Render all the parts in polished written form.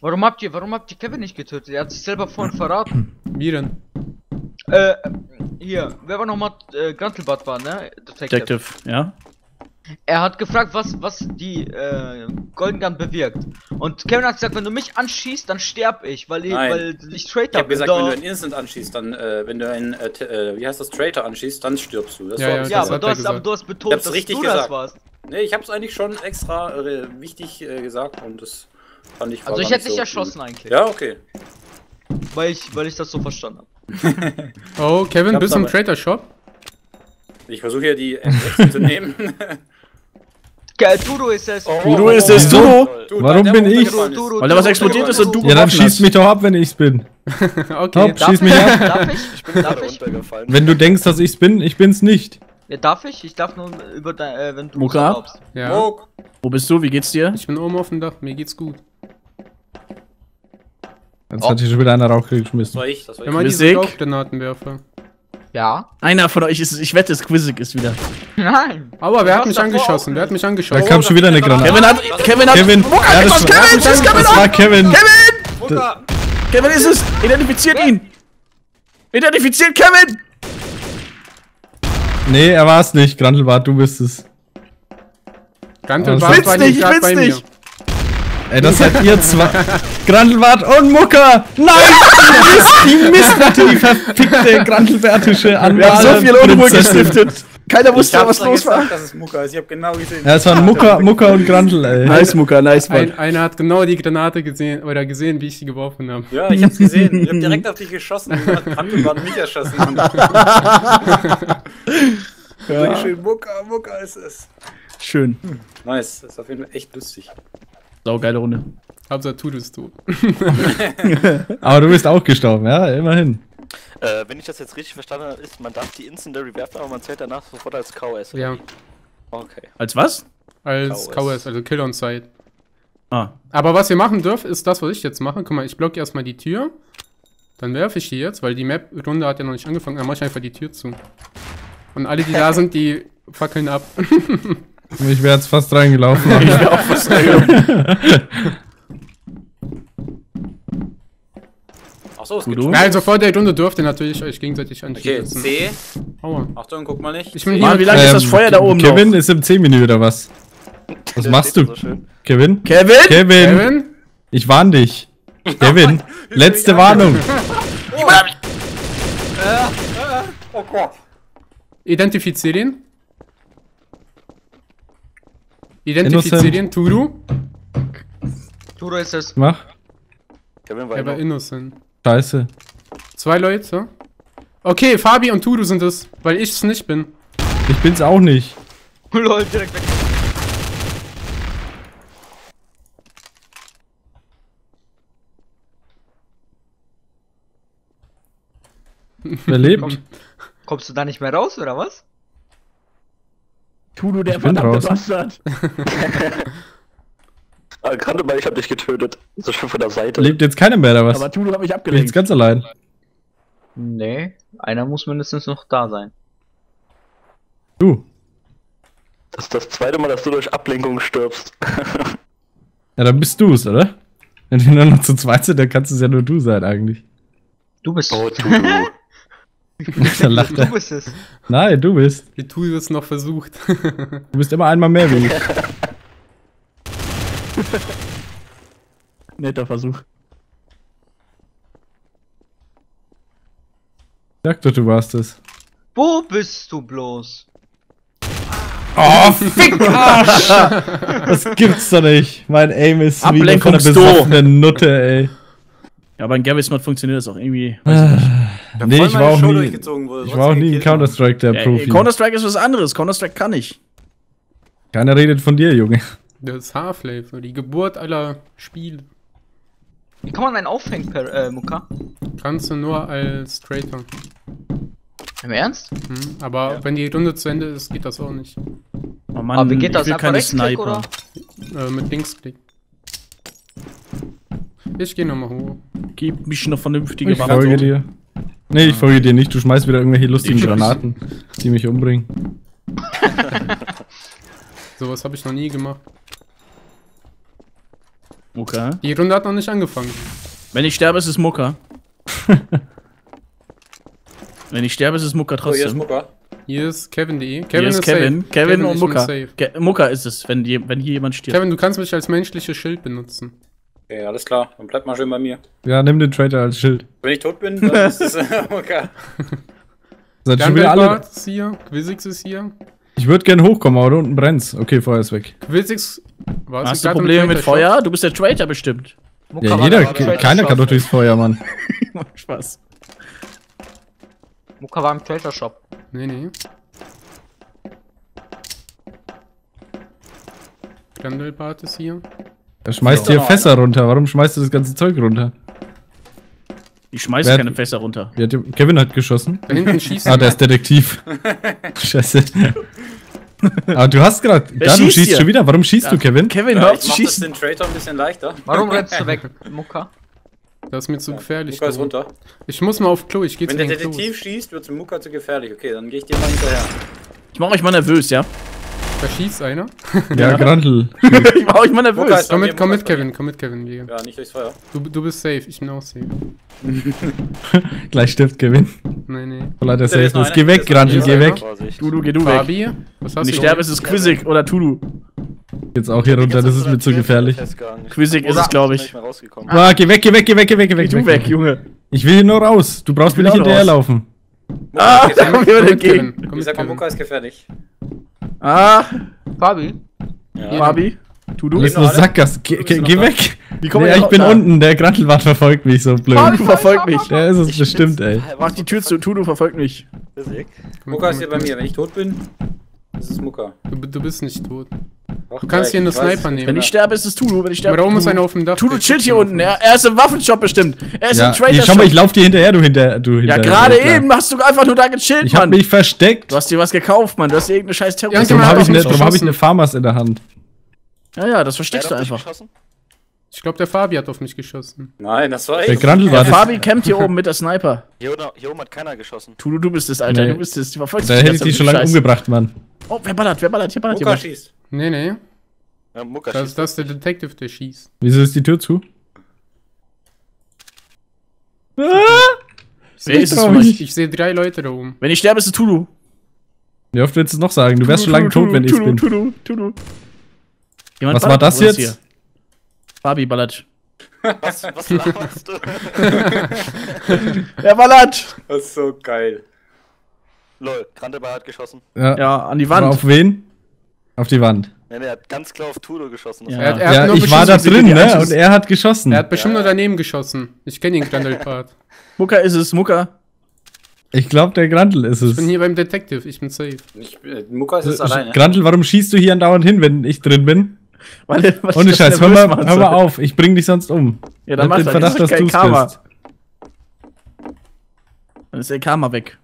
Warum habt ihr Kevin nicht getötet? Er hat sich selber vorhin verraten. Wie denn? Hier, wer war nochmal, Grantelbart war, ne? Detective, ja. Er hat gefragt, was die Golden Gun bewirkt. Und Kevin hat gesagt, wenn du mich anschießt, dann sterb ich, weil ich Traitor bin. Ich hab gesagt, wenn du einen Instant anschießt, dann, wenn du einen, wie heißt das, Traitor anschießt, dann stirbst du. Das ja, ja aber du hast betont, dass richtig du gesagt. Das warst. Nee, ich hab's eigentlich schon extra wichtig gesagt und das fand ich. Also ich hätte dich so erschossen gut. Eigentlich. Ja, okay. Weil ich das so verstanden habe. Oh, Kevin, bist du im Traitor-Shop? Ich versuche ja die M6 zu nehmen. Geil, Tudo ist es! Oh, Tudo ist es, Tudo! Warum bin ich? Weil da was explodiert ist und du. Ja, dann schießt mich doch ab, wenn ich's bin. Okay, schieß mich ab. Ich bin gerade runtergefallen. Wenn du denkst, dass ich's bin, ich bin's nicht. Ja, darf ich? Ich darf nur über dein. Wenn du glaubst. Ja. Wo bist du? Wie geht's dir? Ich bin oben auf dem Dach, mir geht's gut. Jetzt hat hier schon wieder einer Rauchkrieg geschmissen. Das war ich. Immer diese Rauchgranatenwerfer. Ja. Einer von euch ist es, ich wette, es Quizzic ist wieder. Nein. Aber wer hat mich angeschossen? Wer hat mich angeschossen? Da kam schon wieder eine Granate. Kevin! Kevin ist es! Identifiziert ihn! Identifiziert Kevin! Nee, er war es nicht. Grantelbart, du bist es. Grantelbart war nicht gerade bei mir. Ey, das seid ihr zwei. Grantelbart und Mucker! Nein! Die verfickte grantelbertische Anwalt. Wir haben so viel Unruhe gestiftet. Keiner wusste, was los war. Das ist Mucker, ich hab genau gesehen. Ja, es waren Mucker und Grantel, ey. Nice Mucker, nice Mann. Einer hat genau die Granate gesehen, oder gesehen, wie ich sie geworfen habe. Ja, ich hab's gesehen. Ich hab direkt auf dich geschossen. Und hat Grantelbart mich erschossen. Ja. Schön, Mucker ist es. Schön. Nice, das ist auf jeden Fall echt lustig. Saugeile Runde. Hauptsache tu du es tot. Aber du bist auch gestorben, ja, immerhin. Wenn ich das jetzt richtig verstanden habe, ist, man darf die Incendiary werfen, aber man zählt danach sofort als KOS. Ja. Okay. Als was? Als KOS, also Kill on Sight. Ah. Aber was wir machen dürfen, ist das, was ich jetzt mache. Guck mal, ich blocke erstmal die Tür. Dann werfe ich die jetzt, weil die Map-Runde hat ja noch nicht angefangen. Dann mache ich einfach die Tür zu. Und alle, die da sind, die fackeln ab. Ich wäre jetzt fast reingelaufen. Ich wäre auch fast reingelaufen. Achso, es geht schon. Nein, sofort der Runde dürft ihr natürlich euch gegenseitig anschießen. Okay, C. Achtung, guck mal nicht. Ich bin hier. Wie lange ist das Feuer da oben? Kevin ist im C-Menü oder was? Was machst du? Kevin? Kevin! Ich warn dich. Kevin, letzte Warnung. Oh Gott. Identifiziere ihn. Identifizieren, Tudu. Tudu ist es. Mach. Kevin war innocent. Scheiße. Zwei Leute. Okay, Fabi und Tudu sind es, weil ich es nicht bin. Ich bin's auch nicht. Lol, direkt weg. Überlebt. Kommst du da nicht mehr raus, oder was? Tudu, der verdammte Bastard! Gerade mal, ich hab dich getötet. So schön von der Seite. Lebt jetzt keiner mehr, oder was? Aber Tudu hab ich abgelenkt. Jetzt ganz allein. Nee, einer muss mindestens noch da sein. Du. Das ist das zweite Mal, dass du durch Ablenkung stirbst. Ja, dann bist du's, oder? Wenn wir noch zu zweit sind, dann kannst es ja nur du sein, eigentlich. Du bist es. Oh, Tudu. Du bist es. Nein, du bist. Wie Tudu es noch versucht. Du bist immer einmal mehr wie ich. Netter Versuch. Sag doch, du warst es. Wo bist du bloß? Oh, fick Arsch! Das gibt's doch nicht. Mein Aim ist wie von einer besoffenen Nutte, ey. Ja, aber in Gabby Smart funktioniert das auch irgendwie. Weiß ich nicht. Nee, ich war auch nie in Counter-Strike der Profi. Counter-Strike ist was anderes, Counter-Strike kann ich. Keiner redet von dir, Junge. Das ist Half-Life, die Geburt aller Spiele. Wie kann man einen aufhängen, Mucker? Kannst du nur als Traitor. Im Ernst? Hm, aber ja. Wenn die Runde zu Ende ist, geht das auch nicht. Oh Mann, aber wie geht das? Einfach Rechtsklick, oder? Mit Linksklick. Ich geh nochmal hoch. Gib mich eine vernünftige Waffe. Ich folge dir. Nee, ich folge dir nicht, du schmeißt wieder irgendwelche lustigen Granaten, die mich umbringen. Sowas habe ich noch nie gemacht. Mucker. Die Runde hat noch nicht angefangen. Wenn ich sterbe, ist es Mucker. Wenn ich sterbe, ist es Mucker trotzdem. Oh, hier ist Mucker. Hier ist Kevin.de. Kevin und Mucker. Mucker ist es, wenn hier jemand stirbt. Kevin, du kannst mich als menschliches Schild benutzen. Okay, alles klar. Dann bleib mal schön bei mir. Ja, nimm den Traitor als Schild. Wenn ich tot bin, dann ist es Mucker. Seid schon wieder alle. Ist hier. Quizzix ist hier. Ich würde gerne hochkommen, aber unten brennt's. Okay, Feuer ist weg. Quizzix. Hast du Probleme mit Feuer? Shop? Du bist der Traitor bestimmt. Ja, keiner kann doch durchs Feuer, Mann. Macht Spaß. Mucker war im Traitor Shop. Nee. Grandelbart ist hier. Er schmeißt hier Fässer runter. Warum schmeißt du das ganze Zeug runter? Ich schmeiße keine Fässer runter. Kevin hat geschossen. Da hinten schießt er. Ah, der ist Detektiv. Scheiße. Aber du hast gerade. Du schießt schon wieder. Warum schießt du, Kevin? Kevin, hör auf zu schießen. Das den Traitor ein bisschen leichter. Warum rennst du weg, Mucker? Das ist mir zu gefährlich. Mucker ist runter. Ich muss mal auf Klo, ich geh zu den Klos. Wenn der Detektiv schießt, wird's Mucker zu gefährlich. Okay, dann geh ich dir mal hinterher. Ich mach euch mal nervös, ja? Da schießt einer. Ja, Grandl. Ich mach euch mal nervös. Komm mit, Kevin, Ja, nicht durchs Feuer. Du bist safe, ich bin auch safe. Gleich stirbt Kevin. Nee. Oh, leider safe. Geh weg, Grandl, geh weg. Du weg. Fabi? Was hast du? Ich sterbe, es ist Quizzix oder Tulu. Jetzt auch hier runter, das ist mir zu gefährlich. Quizzix ist es, glaube ich. Ah, geh weg. Du weg, Junge. Ich will hier nur raus. Du brauchst mir nicht hinterherlaufen. Ah, da kommen wir entgegen. Ich sag mal, Mucker ist gefährlich. Ah! Fabi? Ja. Fabi? Du bist eine Sackgasse. Geh weg! Ich bin unten, der Grantelbart verfolgt mich so blöd. Fabi verfolgt mich! Der ist es bestimmt, ey. Mach die Tür zu, Tudu verfolgt mich. Mucker ist hier bei mir, wenn ich tot bin, ist es Mucker. Du bist nicht tot. Du kannst hier eine Sniper nehmen. Wenn ich sterbe, ist es Tudu, wenn ich sterbe. Warum ist einer auf dem Dach? Tudu chillt hier unten, er ist im Waffenshop bestimmt. Er ist im Traitor-Shop. Schau mal, ich lauf dir hinterher, Ja, gerade eben hast du einfach nur da gechillt, Mann. Ich hab mich versteckt. Du hast dir was gekauft, Mann. Du hast dir irgendeine scheiß Terrorist. Darum hab ich eine Farmers in der Hand. Ja, das versteckst du einfach. Ich glaube, der Fabi hat auf mich geschossen. Nein, das war ich. Der Grandl war das. Fabi campt hier oben mit der Sniper. Hier oben hat keiner geschossen. Tudu, du bist es, Alter. Du bist es. Du verfolgst mich. Da hätte ich dich schon lange umgebracht, Mann. Oh, wer ballert? Hier ballert jemand. Nee. Ja, Mucker schießt. Das ist der Detective, der schießt. Wieso ist die Tür zu? Ah! Ich sehe 3 Leute da oben. Wenn ich sterbe, ist es Tudu. Wie oft willst du es noch sagen? Du wärst schon lange tot, wenn ich bin. Tudu. Was war das jetzt? Fabi ballert. Was laberst du? Er ballert! Das ist so geil. Lol, Grandelbart hat geschossen. Ja, an die Wand. Aber auf wen? Auf die Wand. Nee, er hat ganz klar auf Tudo geschossen. Ja. Er hat ich war da drin, ne? Und er hat geschossen. Er hat bestimmt nur daneben geschossen. Ich kenne den Grandelbart. Mucker ist es, Mucker. Ich glaube, der Grandl ist es. Ich bin hier beim Detective, ich bin safe. Mucker ist es alleine. Grandl, warum schießt du hier andauernd hin, wenn ich drin bin? Ohne Scheiß, hör mal auf, ich bring dich sonst um. Ja, dann mach den Verdacht, dass du's bist. Dann ist der Karma weg.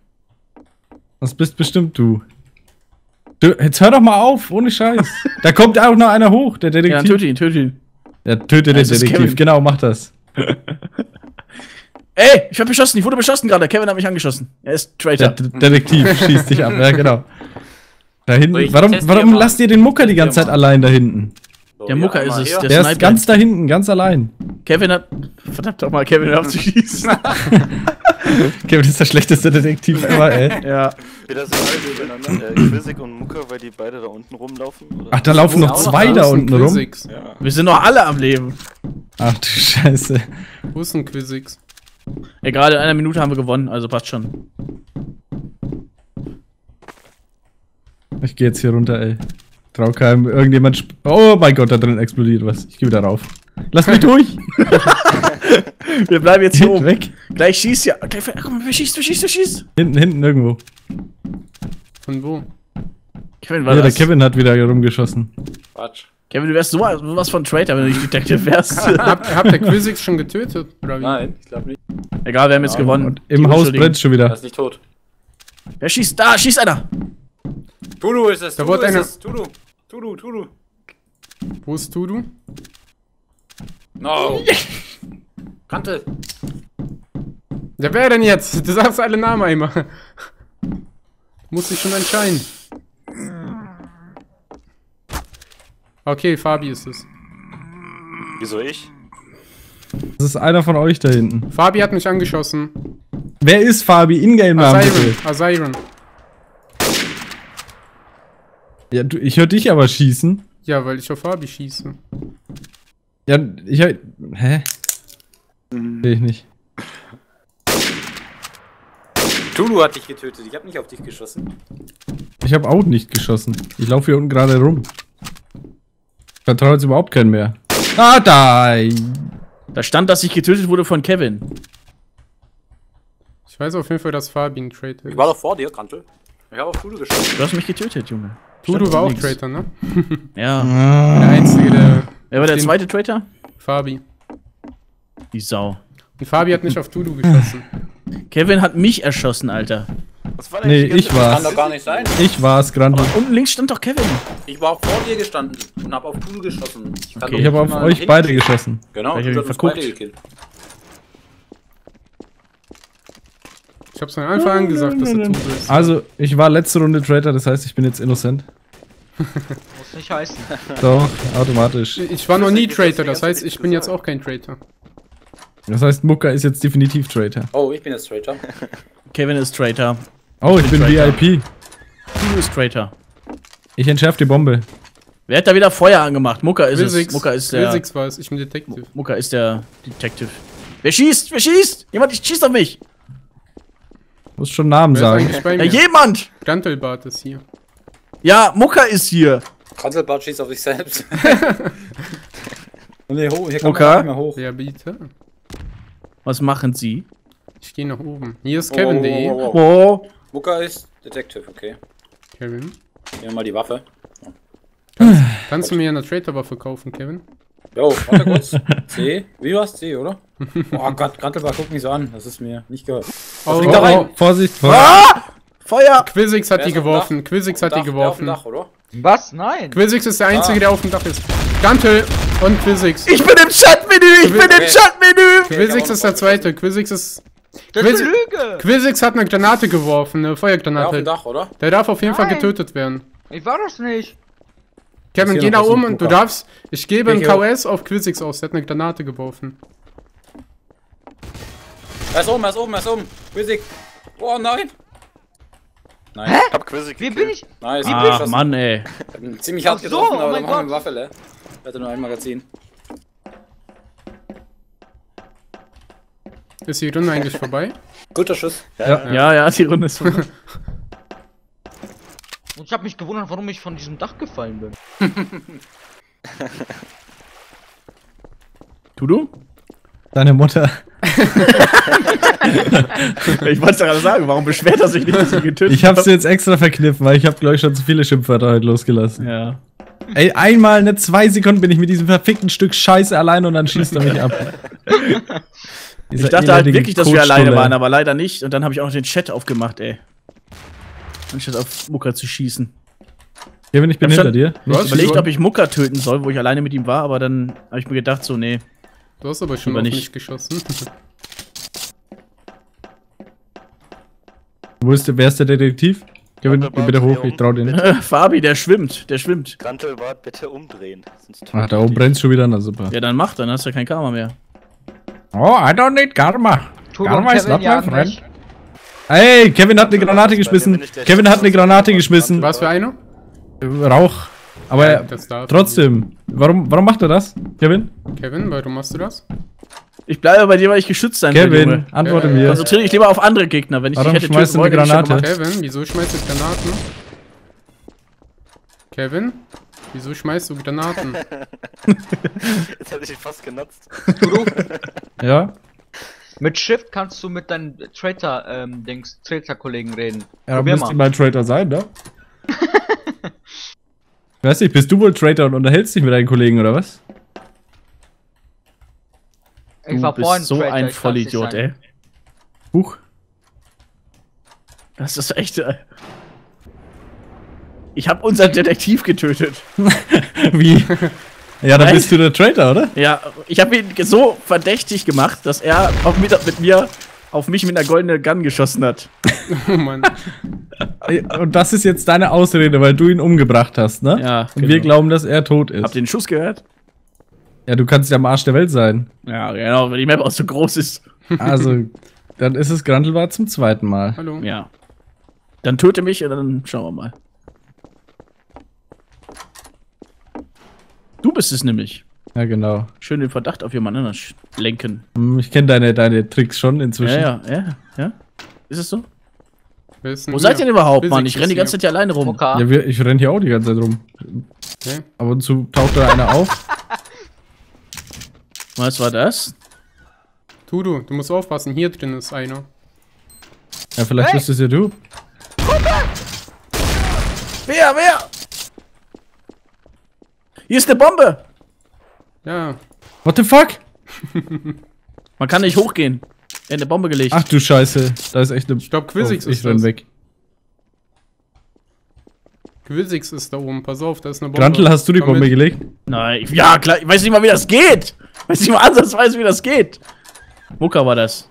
Das bist bestimmt du. Jetzt hör doch mal auf, ohne Scheiß. Da kommt auch noch einer hoch, der Detektiv. Ja, töte ihn. Ja, töte den Detektiv, genau, mach das. Ey, ich wurde beschossen gerade, Kevin hat mich angeschossen. Er ist Traitor. Der Detektiv schießt dich ab, ja genau. Da hinten, warum lasst ihr den Mucker die ganze Zeit allein da hinten? Der Mucker ist es, der ist ganz da hinten, ganz allein. Kevin hat, verdammt doch mal, Kevin auf zu schießen. Kevin ist der schlechteste Detektiv ever, ey. Ja. Wie das Quizzix und Mucker, weil die beide da unten rumlaufen? Oder? Ach, da laufen noch 2 da unten rum? Ja. Wir sind noch alle am Leben. Ach du Scheiße. Wo ist denn Quizzix? Ey, gerade in einer Minute haben wir gewonnen, also passt schon. Ich geh jetzt hier runter, ey. Traukheim, irgendjemand... Oh mein Gott, da drin explodiert was. Ich geh wieder rauf. Lass mich durch! Wir bleiben jetzt hier oben. Weg. Gleich schießt ja. Okay, komm, schießt. Hinten irgendwo. Von wo? Kevin war das. Der Kevin hat wieder rumgeschossen. Quatsch. Kevin, du wärst sowas von Traitor, wenn du nicht Detective wärst. Habt der Quizzix schon getötet? Oder wie? Nein, ich glaube nicht. Egal, wir haben jetzt gewonnen. Und im Haus brennt schon wieder. Er ist nicht tot. Wer schießt? Da schießt einer! Tudu ist es, Tudu. Wo ist Tudu? No! Kante! Ja, wer denn jetzt? Du sagst alle Namen einmal. Muss ich schon entscheiden. Okay, Fabi ist es. Wieso ich? Das ist einer von euch da hinten. Fabi hat mich angeschossen. Wer ist Fabi? Ingame-Name. Azairon. Ja, du, ich hör dich aber schießen. Ja, weil ich auf Fabi schieße. Ja, ich hör... Hä? Seh ich nicht. Tulu hat dich getötet, ich hab nicht auf dich geschossen. Ich hab auch nicht geschossen. Ich laufe hier unten gerade rum. Ich vertraue jetzt überhaupt keinen mehr. Ah, da! Da stand, dass ich getötet wurde von Kevin. Ich weiß auf jeden Fall, dass Fabi ein Traitor ist. Ich war doch vor dir, Kantel. Ich hab auf Tulu geschossen. Du hast mich getötet, Junge. Tulu war auch Traitor, ne? Ja. Ah. Der einzige, der... Wer war der zweite Traitor? Fabi. Die Sau. Und Fabi hat nicht auf Tulu geschossen. Kevin hat mich erschossen, Alter. Was war denn? Nee, ich war's. Kann doch gar nicht sein. Ich war's, Grandpa. Unten links stand doch Kevin. Ich war auch vor dir gestanden und hab auf Tulu geschossen. Ich hab auf euch beide geschossen. Genau, ich hab beide gekillt. Ich hab's von Anfang an gesagt, dass du Tulu bist. Also, ich war letzte Runde Traitor, das heißt, ich bin jetzt innocent. Muss nicht heißen. Doch, automatisch. Ich war noch nie Traitor, das heißt, ich bin jetzt auch kein Traitor. Das heißt, Mucka ist jetzt definitiv Traitor. Oh, ich bin jetzt Traitor. Kevin ist Traitor. Oh, ich bin Traitor. VIP. Du bist Traitor. Ich entschärfe die Bombe. Wer hat da wieder Feuer angemacht? Mucka ist es. Mucka ist der... Wilsix war es, ich bin Detective. Mucka ist der Detective. Wer schießt? Wer schießt? Jemand schießt auf mich! Muss schon Namen sagen. Ja, jemand! Gantelbart ist hier. Ja, Mucka ist hier. Gantelbart schießt auf sich selbst. Nee, hoch, hier kann man nicht mehr hoch. Ja, bitte. Was machen Sie? Ich gehe nach oben. Hier ist Kevin.de. Oh. Mucka ist Detective, okay. Kevin. Nehmen wir mal die Waffe. Ja. Kannst du mir eine Traitor-Waffe kaufen, Kevin? Jo, warte kurz. C? Wie war's? C, oder? Oh Gott, Grantelbar, guck mich so an. Das ist mir nicht gehört. Oh, da rein. Oh, Vorsicht, Feuer! Ah! Feuer! Quizix hat die geworfen. Quizix hat die geworfen. Der auf dem Dach, oder? Was? Nein! Quizix ist der Einzige, der auf dem Dach ist. Gantel und Quizix. Ich bin im Chatmenü! Ich bin im Chatmenü! Quizix ist der Zweite. Quizix ist... Das ist eine Lüge! Quizix hat eine Granate geworfen, eine Feuergranate. Der auf dem Dach, oder? Der darf auf jeden Fall getötet werden. Ich war das nicht. Kevin, geh da um und du darfst... Ich gebe ein KS auf Quizix aus. Der hat eine Granate geworfen. Er ist oben, er ist oben, er ist oben. Quizix. Oh nein! Nein. Hä? Ich hab Quizix gekillt. Wie bin ich? Nice. Ach Mann, ey. Ich hab ziemlich hart getroffen, aber da machen wir eine Waffe, ne? Ich hatte nur ein Magazin. Ist die Runde eigentlich vorbei? Guter Schuss. Ja, die Runde ist vorbei. Und ich hab mich gewundert, warum ich von diesem Dach gefallen bin. Tudu? Deine Mutter. Ich wollte es gerade sagen, warum beschwert er sich nicht, dass ich getötet habe? Ich hab's jetzt extra verkniffen, weil ich hab, glaube ich, schon zu viele Schimpfwörter heute losgelassen. Ja. Ey, einmal in 2 Sekunden bin ich mit diesem verfickten Stück Scheiße alleine und dann schießt er mich ab. Ich dachte halt wirklich, dass wir alleine waren, aber leider nicht. Und dann habe ich auch noch den Chat aufgemacht, ey. Anstatt auf Mucka zu schießen. Kevin, ich bin hinter dir. Ich habe überlegt, ob ich Mucka töten soll, wo ich alleine mit ihm war, aber dann habe ich mir gedacht, so, nee. Du hast aber schon auf mich geschossen. Wer ist der Detektiv? Kevin, geh bitte hoch, ich trau dir nicht. Fabi, der schwimmt, der schwimmt. Gantelbart, bitte umdrehen. Ach, da oben brennt schon wieder, na super. Ja, dann mach, dann hast du ja kein Karma mehr. Oh, I don't need Karma. Karma ist not my friend. Ey, Kevin hat eine Granate geschmissen. Kevin hat eine Granate geschmissen. Was für eine? Rauch. Aber trotzdem, warum macht er das, Kevin? Kevin, warum machst du das? Ich bleibe bei dir, weil ich geschützt sein will. Kevin, antworte mir. Konzentriere dich lieber auf andere Gegner, wenn ich dich hätte töten wollen. Kevin, wieso schmeißt du Granaten? Kevin, wieso schmeißt du Granaten? Jetzt hätte ich ihn fast genutzt. Ja? Mit Shift kannst du mit deinen Traitor-Kollegen reden. Ja, aber müsste mein Traitor sein, ne? Ich weiß nicht, bist du wohl Traitor und unterhältst dich mit deinen Kollegen, oder was? Ich war vorhin so ein Vollidiot, ey. Huch. Das ist echt... Ich hab unseren Detektiv getötet. Wie? Ja, dann bist du der Traitor, oder? Ja, ich hab ihn so verdächtig gemacht, dass er auch auf mich mit einer goldenen Gun geschossen hat. Oh Mann. Und das ist jetzt deine Ausrede, weil du ihn umgebracht hast, ne? Ja. Und wir glauben, dass er tot ist. Habt ihr den Schuss gehört? Ja, du kannst ja am Arsch der Welt sein. Ja, genau, wenn die Map auch so groß ist. Also, dann ist es Grandelwald zum zweiten Mal. Hallo. Ja. Dann töte mich und dann schauen wir mal. Du bist es nämlich. Ja, genau. Schön den Verdacht auf jemand anders lenken. Ich kenne deine Tricks schon inzwischen. Ja. Ist es so? Wo seid ihr denn überhaupt, Mann? Ich renne die ganze Zeit hier alleine rum. Okay. Ja, ich renne hier auch die ganze Zeit rum. Okay. Ab und zu taucht da einer auf. Was war das? Du musst aufpassen, hier drin ist einer. Ja, vielleicht bist es ja du. Wer? Hier ist eine Bombe! Ja. What the fuck? Man kann nicht hochgehen. Er hat eine Bombe gelegt. Ach du Scheiße, da ist echt eine... Stopp, Quizzix ist das. Weg. Quizzix ist da oben, pass auf, da ist eine Bombe. Grantl, hast du die Bombe gelegt? Nein, ja klar, ich weiß nicht mal, wie das geht. Ich weiß nicht mal ansatzweise, wie das geht. Mucka war das.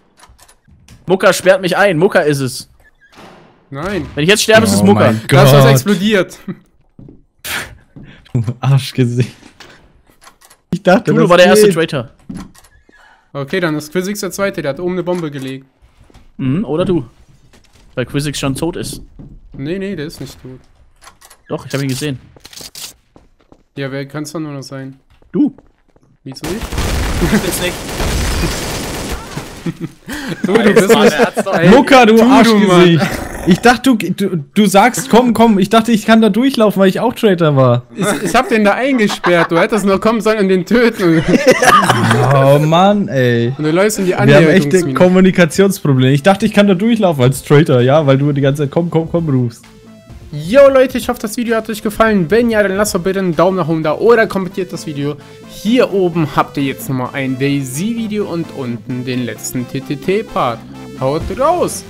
Mucka sperrt mich ein, Mucka ist es. Nein. Wenn ich jetzt sterbe, ist es Mucka. Das ist explodiert. Du Arschgesicht. Ich dachte, Tudo war der erste Traitor. Okay, dann ist Quizzix der zweite, der hat oben eine Bombe gelegt. Mhm, oder du. Weil Quizzix schon tot ist. Nee, der ist nicht tot. Doch, ich habe ihn gesehen. Ja, wer kann es dann nur noch sein? Du. Wieso ich? Du bist nicht. Du bist nicht. Mucka, du Arschgesicht. Ich dachte, du sagst, komm. Ich dachte, ich kann da durchlaufen, weil ich auch Traitor war. Ich hab den da eingesperrt. Du hättest nur kommen sollen und den töten. Oh Mann, ey. Und du läufst in die Anleitung. Wir haben echt ein Kommunikationsproblem. Ich dachte, ich kann da durchlaufen als Traitor, ja, weil du die ganze Zeit komm rufst. Yo Leute, ich hoffe, das Video hat euch gefallen. Wenn ja, dann lasst doch bitte einen Daumen nach oben da oder kommentiert das Video. Hier oben habt ihr jetzt nochmal ein DayZ-Video und unten den letzten TTT-Part. Haut raus!